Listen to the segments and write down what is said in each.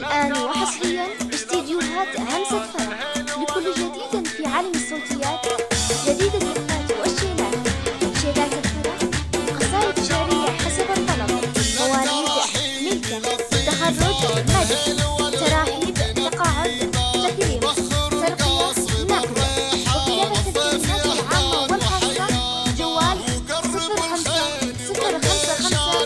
الآن وحصريا استديوهات همسة فرح لكل جديد في عالم الصوتيات، جديد الإخراج والشيلات، شيلات الفرح، قصائد شعرية حسب الطلب، مواليد، ملكة، تخرج، مدح، تراحيب، تقاعد، تكريم، ترقية، نقل، وكتابة الكلمات العامة والخاصة. جوال 05 055 877 أو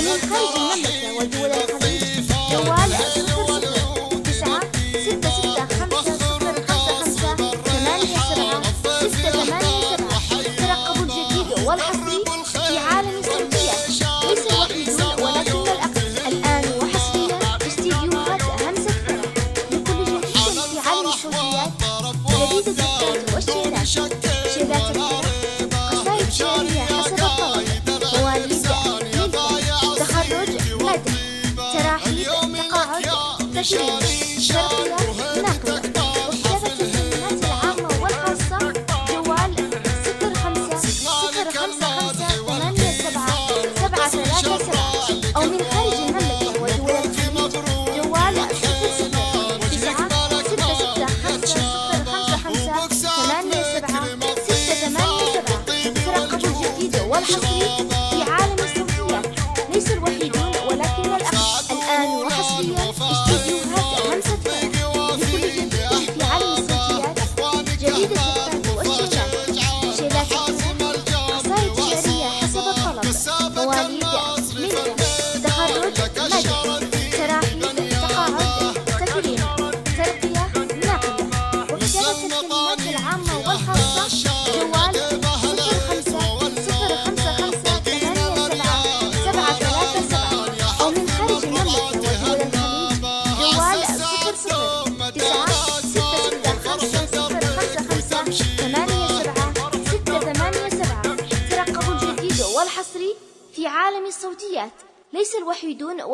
من خارج المملكة ودول الخليج جوال 00 966 56 055 877 687. ترقبوا الجديد والحصري في عالم الصوتيات، ليس الوحيدون ولكن الأقل. الآن وحصريا استديوهات همسة فرح لكل جديد في عالم الصوتيات، جديد الزفات والشيلات، شيلات الفرح، قصائد شعرية حسب الطلب، مواليد، والحصري في عالم الصوتيات، ليس الوحيدون ولكن الأقل. الآن وحصريا استديوهات همسة فرح لكل جديد في عالم الصوتيات، جديد الإخراج والشيلات، شيلات الفرح، قصائد شعرية حسب الطلب، مواليد، ملكة، تخرج، مدح، تراحيب، تقاعد، تكريم، ترقية، نقل، وكتابة الكلمات العامة والخاصة. جوال 05 055 877 أو من خارج المملكة ودول الخليج جوال 00 966 55 877 687. ترقبوا الجديد والحصري في عالم الصوتيات، ليس الوحيدون ولكن الأقل. الآن وحصريا استديوهات همسة فرح لكل جديد في عالم الصوتيات، جديد الزفات والشيلات، شيلات الفرح، قصائد شعرية حسب الطلب، مواليد، ملكة، تخرج، مدح، تراحيب، تقاعد، تكريم، ترقية، نقل، وكتابة الكلمات العامة والخاصة. جوال 05 055 877 737 أو من خارج المملكة ودول الخليج جوال 00 966 55 877 687. ترقبوا الجديد والحصري في عالم الصوتيات، ليس الوحيدون ولكن الأقل. الآن وحصريا استديوهات همسة فرح لكل جديد في عالم الصوتيات، جديد الزفات والشيلات، شيلات الفرح، قصائد شعرية حسب الطلب، مواليد، ملكة، تخرج، مدح، تراحيب، تقاعد، تكريم، ترقية، نقل، وكتابة الكلمات العامة والخاصة. جوال 05 055 877 أو من خارج المملكة ودول الخليج جوال 00 966 55 877 687. ترقبوا الجديد والحصري في عالم الصوتيات، ليس الوحيدون